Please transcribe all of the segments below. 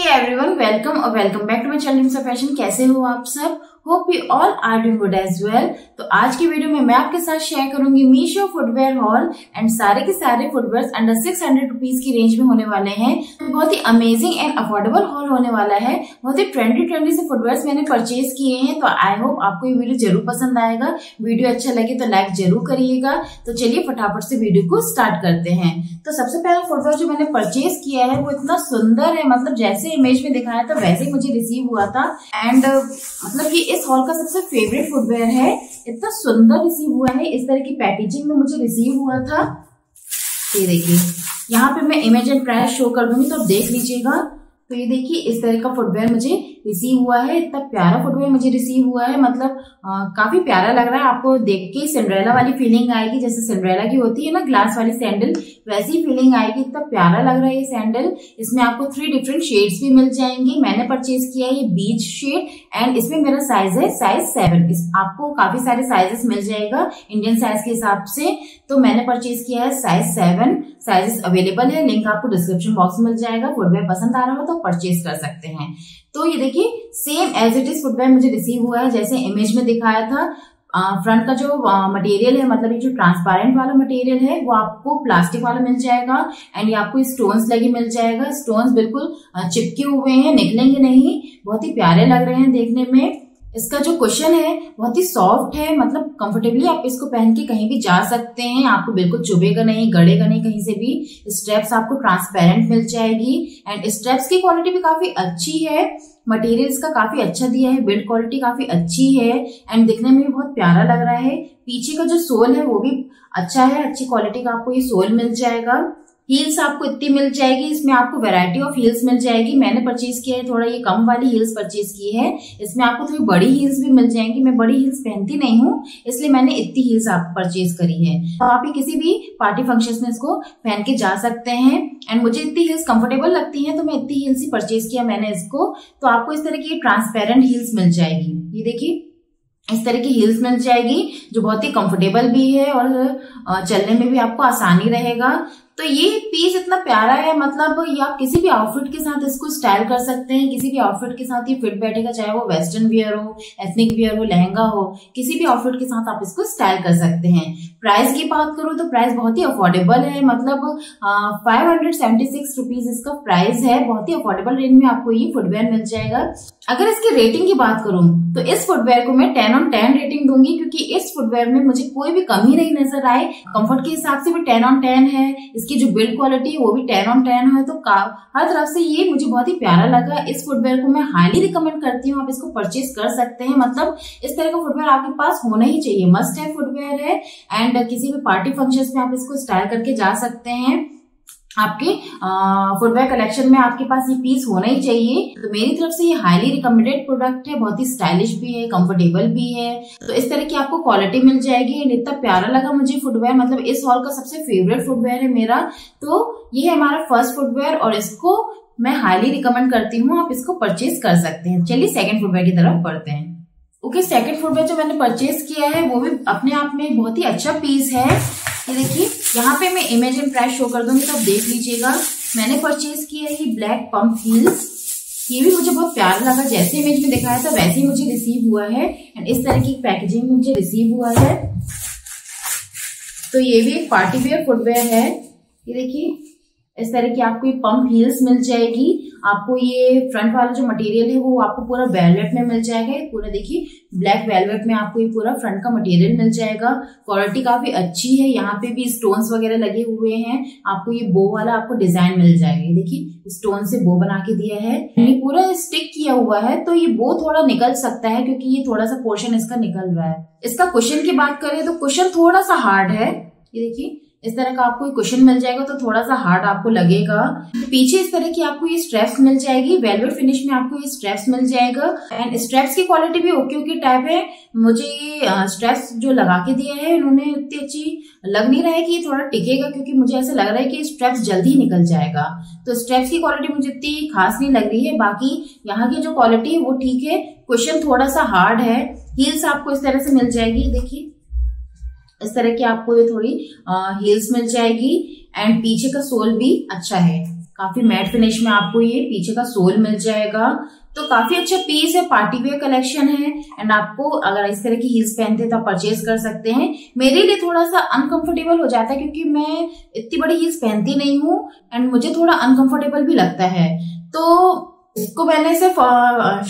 हे everyone, welcome और welcome back to my channel dreams of fashion. कैसे हो आप सब? Hope you all are doing good as well. तो आज की वीडियो में मैं आपके साथ शेयर करूंगी मीशो फुटवेयर हॉल एंड सारे के सारे फुटवेयर अंडर 600 रुपीज की रेंज में होने वाले हैं। तो बहुत ही अमेजिंग एंड अफोर्डेबल हॉल होने वाला है। बहुत ही ट्रेंडी से फुटवेयर मैंने परचेज किए हैं, तो आई होप आपको ये वीडियो जरूर पसंद आएगा। वीडियो अच्छा लगे तो लाइक जरूर करिएगा। तो चलिए फटाफट से वीडियो को स्टार्ट करते हैं। तो सबसे पहला फुटवेयर जो मैंने परचेज किया है वो इतना सुंदर है, मतलब जैसे इमेज में दिखाया था वैसे ही मुझे रिसीव हुआ था। एंड मतलब ये इस हॉल का सबसे फेवरेट फुटवेयर है। इतना सुंदर रिसीव हुआ है, इस तरह की पैकेजिंग में मुझे रिसीव हुआ था। ये देखिए, यहाँ पे मैं इमेज एंड प्राइस शो कर दूंगी, तो आप देख लीजिएगा। तो ये देखिए, इस तरह का फुटवेयर मुझे रिसीव हुआ है। इतना प्यारा फुटवेयर मुझे रिसीव हुआ है, मतलब काफी प्यारा लग रहा है। आपको देख के सिंड्रेला वाली फीलिंग आएगी, जैसे सिंड्रेला की होती है ना ग्लास वाली सैंडल, वैसी फीलिंग आएगी। इतना प्यारा लग रहा है ये सैंडल। इसमें आपको 3 डिफरेंट शेड्स भी मिल जाएंगे। मैंने परचेज किया है ये बीच शेड एंड इसमें मेरा साइज है साइज 7। आपको काफी सारे साइजेस मिल जाएगा इंडियन साइज के हिसाब से। तो मैंने परचेज किया है साइज 7। साइजेस अवेलेबल है, लिंक आपको डिस्क्रिप्शन बॉक्स में मिल जाएगा। फुटवेयर पसंद आ रहा हो तो परचेज कर सकते हैं। तो ये देखिए, same as it is footwear मुझे रिसीव हुआ है जैसे इमेज में दिखाया था। फ्रंट का जो मटेरियल है, मतलब ये जो ट्रांसपेरेंट वाला मटेरियल है वो आपको प्लास्टिक वाला मिल जाएगा। एंड ये आपको स्टोन्स लगे मिल जाएगा। स्टोन्स बिल्कुल चिपके हुए हैं, निकलेंगे नहीं। बहुत ही प्यारे लग रहे हैं देखने में। इसका जो कुशन है बहुत ही सॉफ्ट है, मतलब कंफर्टेबली आप इसको पहन के कहीं भी जा सकते हैं। आपको बिल्कुल चुभेगा नहीं, गड़ेगा नहीं कहीं से भी। स्ट्रैप्स आपको ट्रांसपेरेंट मिल जाएगी एंड स्ट्रैप्स की क्वालिटी भी काफी अच्छी है। मटेरियल इसका काफी अच्छा दिया है, बिल्ड क्वालिटी काफी अच्छी है एंड दिखने में भी बहुत प्यारा लग रहा है। पीछे का जो सोल है वो भी अच्छा है, अच्छी क्वालिटी का आपको ये सोल मिल जाएगा। हील्स आपको इतनी मिल जाएगी, इसमें आपको वैरायटी ऑफ हील्स मिल जाएगी। मैंने परचेज किया है थोड़ा ये कम वाली हील्स परचेज की है, इसमें आपको थोड़ी बड़ी हील्स भी मिल जाएंगी। मैं बड़ी हील्स पहनती नहीं हूँ, इसलिए मैंने इतनी हील्स आप परचेज करी है। तो आप ये किसी भी पार्टी फंक्शन में इसको पहन के जा सकते हैं। एंड मुझे इतनी हील्स कंफर्टेबल लगती है, तो मैं इतनी हील्स ही परचेज किया मैंने इसको। तो आपको इस तरह की ट्रांसपेरेंट हील्स मिल जाएगी। ये देखिए, इस तरह की हील्स मिल जाएगी जो बहुत ही कंफर्टेबल भी है और चलने में भी आपको आसानी रहेगा। तो ये पीस इतना प्यारा है, मतलब ये आप किसी भी आउटफिट के साथ इसको स्टाइल कर सकते हैं। किसी भी आउटफिट के साथ ये फिट बैठेगा, चाहे वो वेस्टर्न वियर हो, एथनिक वियर हो, लहंगा हो, किसी भी आउटफिट के साथ आप इसको स्टाइल कर सकते हैं। प्राइस की बात करूं तो प्राइस बहुत ही अफोर्डेबल है, मतलब 576 रुपीज इसका प्राइस है। बहुत ही अफोर्डेबल रेंज में आपको ये फुटवेयर मिल जाएगा। अगर इसकी रेटिंग की बात करूं तो इस फुटवेयर को मैं 10 ऑन 10 रेटिंग दूंगी, क्योंकि इस फुटवेयर में मुझे कोई भी कमी नहीं नजर आए। कंफर्ट के हिसाब से भी 10 ऑन 10 है, इसकी जो बिल्ड क्वालिटी है वो भी 10 ऑन 10 है। तो हर तरफ से ये मुझे बहुत ही प्यारा लगा। इस फुटवेयर को मैं हाईली रिकमेंड करती हूँ, आप इसको परचेज कर सकते हैं। मतलब इस तरह का फुटवेयर आपके पास होना ही चाहिए, मस्ट है फुटवेयर है। एंड किसी भी पार्टी फंक्शन में आप इसको स्टाइल करके जा सकते हैं। आपके फुटवेयर कलेक्शन में आपके पास ये पीस होना ही चाहिए। तो मेरी तरफ से ये हाईली रिकमेंडेड प्रोडक्ट है, बहुत ही स्टाइलिश भी है, कंफर्टेबल भी है। तो इस तरह की आपको क्वालिटी मिल जाएगी। एंड इतना प्यारा लगा मुझे फुटवेयर, मतलब इस हॉल का सबसे फेवरेट फुटवेयर है मेरा। तो ये है हमारा फर्स्ट फुटवेयर और इसको मैं हाईली रिकमेंड करती हूँ, आप इसको परचेज कर सकते हैं। चलिए सेकेंड फुटवेयर की तरफ बढ़ते हैं। ओके, सेकेंड फुटवेयर जो मैंने परचेज किया है वो भी अपने आप में बहुत ही अच्छा पीस है। ये देखिए, यहाँ पे मैं इमेज एंड प्राइस शो कर दूंगी, तो आप देख लीजिएगा। मैंने परचेज किया है ये ब्लैक पंप हील्स। ये भी मुझे बहुत प्यारा लगा, जैसे इमेज में दिखाया था वैसे ही मुझे रिसीव हुआ है एंड इस तरह की पैकेजिंग मुझे रिसीव हुआ है। तो ये भी एक पार्टी वेयर फुटवेयर है। ये देखिए, इस तरह की आपको ये पंप हील्स मिल जाएगी। आपको ये फ्रंट वाला जो मटेरियल है वो आपको पूरा वेलवेट में मिल जाएगा। पूरा देखिए, ब्लैक वेलवेट में आपको ये पूरा फ्रंट का मटेरियल मिल जाएगा। क्वालिटी काफी अच्छी है। यहाँ पे भी स्टोन्स वगैरह लगे हुए हैं। आपको ये बो वाला आपको डिजाइन मिल जाएगा। देखिए, स्टोन से बो बना के दिया है। ये पूरा स्टिक किया हुआ है, तो ये बो थोड़ा निकल सकता है क्योंकि ये थोड़ा सा पोर्शन इसका निकल रहा है। इसका कुशन की बात करें तो कुशन थोड़ा सा हार्ड है। ये देखिए, इस तरह का आपको कुशन मिल जाएगा, तो थोड़ा सा हार्ड आपको लगेगा। पीछे इस तरह की आपको ये स्ट्रैप्स मिल जाएगी। वेलवेट फिनिश में आपको ये स्ट्रैप्स मिल जाएगा एंड स्ट्रैप्स की क्वालिटी भी ओके टाइप है। मुझे ये स्ट्रैप्स जो लगा के दिए हैं उन्होंने इतनी अच्छी लग नहीं रहा है कि ये थोड़ा टिकेगा, क्योंकि मुझे ऐसा लग रहा है कि स्ट्रैप्स जल्दी निकल जाएगा। तो स्ट्रैप्स की क्वालिटी मुझे इतनी खास नहीं लग रही है। बाकी यहाँ की जो क्वालिटी है वो ठीक है। कुशन थोड़ा सा हार्ड है। हील्स आपको इस तरह से मिल जाएगी। देखिए, इस तरह की आपको ये थोड़ी हील्स मिल जाएगी एंड पीछे का सोल भी अच्छा है, काफी मैट फिनिश में आपको ये पीछे का सोल मिल जाएगा। तो काफी अच्छा पीस है, पार्टी वेयर कलेक्शन है एंड आपको अगर इस तरह की हील्स पहनते हैं तो आप परचेज कर सकते हैं। मेरे लिए थोड़ा सा अनकंफर्टेबल हो जाता है क्योंकि मैं इतनी बड़ी हील्स पहनती नहीं हूँ एंड मुझे थोड़ा अनकंफर्टेबल भी लगता है। तो इसको मैंने सिर्फ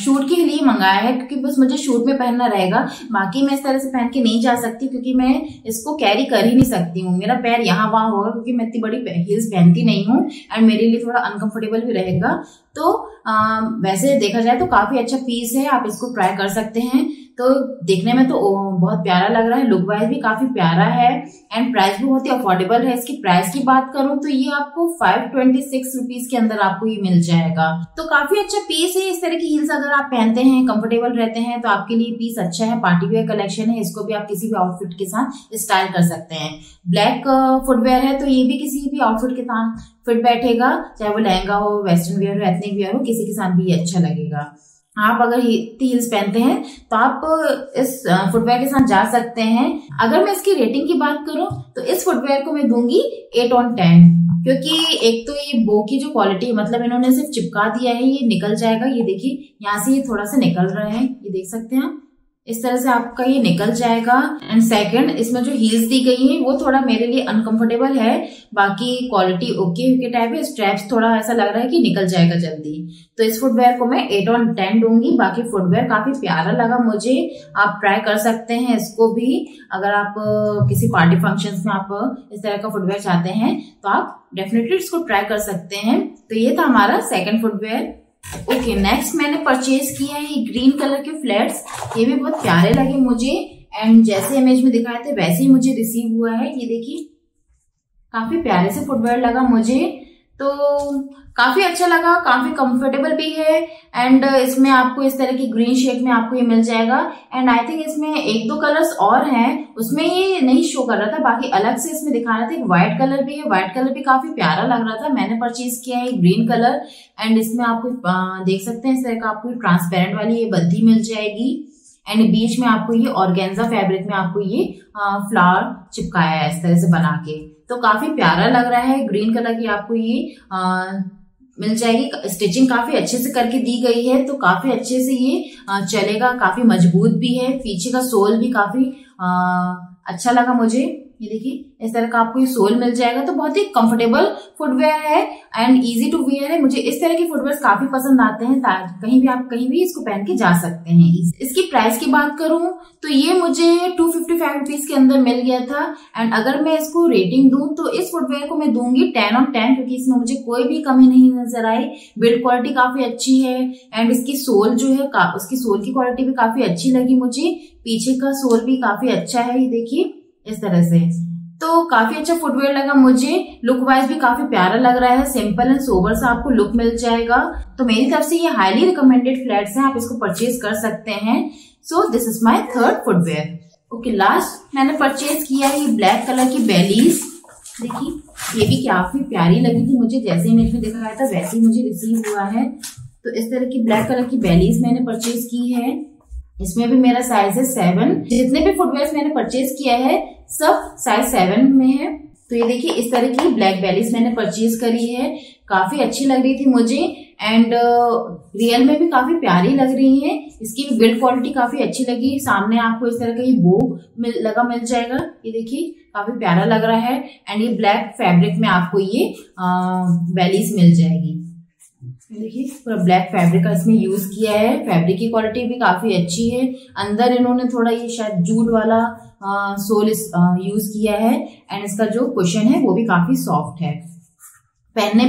शूट के लिए मंगाया है क्योंकि बस मुझे शूट में पहनना रहेगा, बाकी मैं इस तरह से पहन के नहीं जा सकती क्योंकि मैं इसको कैरी कर ही नहीं सकती हूँ। मेरा पैर यहाँ वहाँ होगा क्योंकि मैं इतनी बड़ी हील्स पहनती नहीं हूँ एंड मेरे लिए थोड़ा अनकंफर्टेबल भी रहेगा। तो वैसे देखा जाए तो काफी अच्छा पीस है, आप इसको ट्राई कर सकते हैं। तो देखने में तो बहुत प्यारा लग रहा है, लुक वाइज भी काफी प्यारा है एंड प्राइस भी बहुत ही अफोर्डेबल है। इसकी प्राइस की बात करूं तो ये आपको 526 रुपीज के अंदर आपको ये मिल जाएगा। तो काफी अच्छा पीस है, इस तरह की हील्स अगर आप पहनते हैं, कंफर्टेबल रहते हैं तो आपके लिए पीस अच्छा है। पार्टी वेयर कलेक्शन है, इसको भी आप किसी भी आउटफिट के साथ स्टाइल कर सकते हैं। ब्लैक फुटवेयर है तो ये भी किसी भी आउटफिट के साथ फिट बैठेगा, चाहे वो लहंगा हो, वेस्टर्न वेयर हो, एथनिक वेयर हो, किसी के साथ भी ये अच्छा लगेगा। आप अगर हील्स पहनते हैं तो आप इस फुटवेयर के साथ जा सकते हैं। अगर मैं इसकी रेटिंग की बात करूं तो इस फुटवेयर को मैं दूंगी 8/10 क्योंकि एक तो ये बो की जो क्वालिटी है, मतलब इन्होंने सिर्फ चिपका दिया है, ये निकल जाएगा। ये देखिए यहाँ से ये थोड़ा सा निकल रहा है, ये देख सकते हैं आप, इस तरह से आपका ये निकल जाएगा। एंड सेकंड, इसमें जो हील्स दी गई है वो थोड़ा मेरे लिए अनकंफर्टेबल है, बाकी क्वालिटी ओके टाइप है। स्ट्रैप्स थोड़ा ऐसा लग रहा है कि निकल जाएगा जल्दी। तो इस फुटवेयर को मैं 8/10 दूंगी। बाकी फुटवेयर काफी प्यारा लगा मुझे, आप ट्राई कर सकते हैं इसको भी। अगर आप किसी पार्टी फंक्शन में आप इस तरह का फुटवेयर चाहते हैं तो आप डेफिनेटली इसको ट्राई कर सकते हैं। तो ये था हमारा सेकेंड फुटवेयर। ओके, नेक्स्ट मैंने परचेज किया है ये ग्रीन कलर के फ्लैट्स, ये भी बहुत प्यारे लगे मुझे एंड जैसे इमेज में दिखाए थे वैसे ही मुझे रिसीव हुआ है। ये देखिए काफी प्यारे से फुटवेयर लगा मुझे, तो काफी अच्छा लगा, काफी कंफर्टेबल भी है एंड इसमें आपको इस तरह की ग्रीन शेड में आपको ये मिल जाएगा। एंड आई थिंक इसमें 1-2 कलर्स और हैं, उसमें ये नहीं शो कर रहा था, बाकी अलग से इसमें दिखा रहा था। व्हाइट कलर भी है, व्हाइट कलर भी काफी प्यारा लग रहा था। मैंने परचेज किया है ग्रीन कलर एंड इसमें आपको देख सकते हैं इस तरह का आपको ट्रांसपेरेंट वाली ये बद्दी मिल जाएगी एंड बीच में आपको ये ऑर्गेन्जा फैब्रिक में आपको ये फ्लावर चिपकाया है इस तरह से बना के, तो काफी प्यारा लग रहा है। ग्रीन कलर की आपको ये मिल जाएगी, स्टिचिंग काफी अच्छे से करके दी गई है तो काफी अच्छे से ये चलेगा, काफी मजबूत भी है। पीछे का सोल भी काफी अच्छा लगा मुझे, ये देखिए इस तरह का आपको ये सोल मिल जाएगा। तो बहुत ही कंफर्टेबल फुटवेयर है एंड इजी टू वेयर है। मुझे इस तरह के फुटवेयर काफी पसंद आते हैं, कहीं भी आप कहीं भी इसको पहन के जा सकते हैं। इसकी प्राइस की बात करूं तो ये मुझे 255 रुपीज के अंदर मिल गया था एंड अगर मैं इसको रेटिंग दूं तो इस फुटवेयर को मैं दूंगी 10/10 क्योंकि इसमें मुझे कोई भी कमी नहीं नजर आई। बिल्ड क्वालिटी काफी अच्छी है एंड इसकी सोल जो है उसकी सोल की क्वालिटी भी काफी अच्छी लगी मुझे। पीछे का सोल भी काफी अच्छा है, ये देखिए इस तरह से। तो काफी अच्छा फुटवेयर लगा मुझे, लुक वाइज भी काफी प्यारा लग रहा है, सिंपल एंड सोबर सा आपको लुक मिल जाएगा। तो मेरी तरफ से ये हाईली रिकमेंडेड फ्लैट्स हैं, आप इसको परचेज कर सकते हैं। So this is my third footwear. Okay, last मैंने परचेज किया है ये ब्लैक कलर की बेलीज, देखिए ये भी काफी प्यारी लगी थी मुझे, जैसे इमेज में दिखाया था वैसे ही मुझे रिसीव हुआ है। तो इस तरह की ब्लैक कलर की बेलीज मैंने परचेज की है, इसमें भी मेरा साइज है 7। जितने भी फुटवेयर मैंने परचेज किया है सब साइज 7 में है। तो ये देखिए इस तरह की ब्लैक बेलीज मैंने परचेज करी है, काफी अच्छी लग रही थी मुझे एंड रियल में भी काफी प्यारी लग रही है। इसकी भी बिल्ड क्वालिटी काफी अच्छी लगी, सामने आपको इस तरह का ये बो लगा मिल जाएगा, ये देखिए काफी प्यारा लग रहा है एंड ये ब्लैक फैब्रिक में आपको ये बेलीज मिल जाएगी। देखिए पूरा ब्लैक फैब्रिक का इसमें यूज किया है, फैब्रिक की क्वालिटी भी काफी अच्छी है। अंदर इन्होंने थोड़ा ये शायद जूट वाला सोल यूज किया है एंड इसका जो कुशन है वो भी काफी सॉफ्ट है, पहनने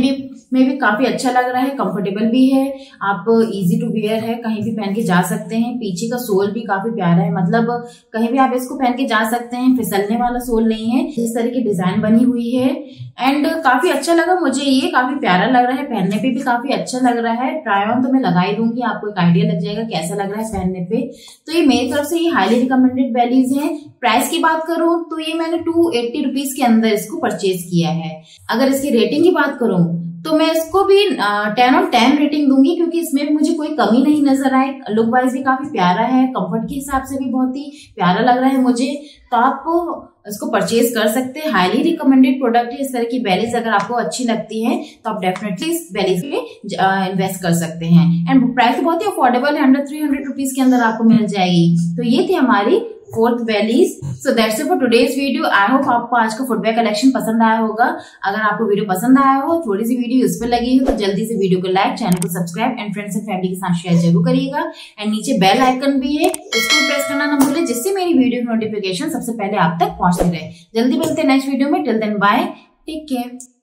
में भी काफी अच्छा लग रहा है, कंफर्टेबल भी है, आप इजी टू वेयर है, कहीं भी पहन के जा सकते हैं। पीछे का सोल भी काफी प्यारा है, मतलब कहीं भी आप इसको पहन के जा सकते हैं, फिसलने वाला सोल नहीं है, इस तरह की डिजाइन बनी हुई है एंड काफी अच्छा लगा मुझे, ये काफी प्यारा लग रहा है, पहनने पे भी काफी अच्छा लग रहा है। ट्राई ऑन तो मैं लगा ही दूंगी, आपको एक आइडिया लग जाएगा कैसा लग रहा है पहनने पे। तो ये मेरी तरफ से ये हाईली रिकमेंडेड बेलीज है। प्राइस की बात करूं तो ये मैंने 280 रुपीज के अंदर इसको परचेज किया है। अगर इसकी रेटिंग की बात करूं तो मैं इसको भी 10/10 रेटिंग दूंगी क्योंकि इसमें भी मुझे कोई कमी नहीं नजर आई। लुक वाइज भी काफी प्यारा है, कंफर्ट के हिसाब से भी बहुत ही प्यारा लग रहा है मुझे। तो आप इसको परचेज कर सकते हैं। हाईली रिकमेंडेड प्रोडक्ट है। इस तरह की बैलीज अगर आपको अच्छी लगती है तो आप डेफिनेटली इस बैलीज में इन्वेस्ट कर सकते हैं। एंड प्राइस बहुत ही अफोर्डेबल है, अंडर 300 रुपीज के अंदर आपको मिल जाएगी। तो ये थी हमारी फोर्थ वैलीज। So that's it for today's video. I hope आपको आज का फुटवेयर कलेक्शन पसंद आया होगा। अगर आपको वीडियो पसंद आया हो, थोड़ी सी वीडियो यूजफुल लगी हो, तो जल्दी से वीडियो को लाइक, चैनल को subscribe and friends and family के साथ शेयर जरूर करिएगा। एंड नीचे बेल आइकन भी है, उसको प्रेस करना ना भूलें, जिससे मेरी वीडियो नोटिफिकेशन सबसे पहले आप तक पहुंचती रहे। जल्दी मिलते हैं नेक्स्ट वीडियो में। Till then bye, take care.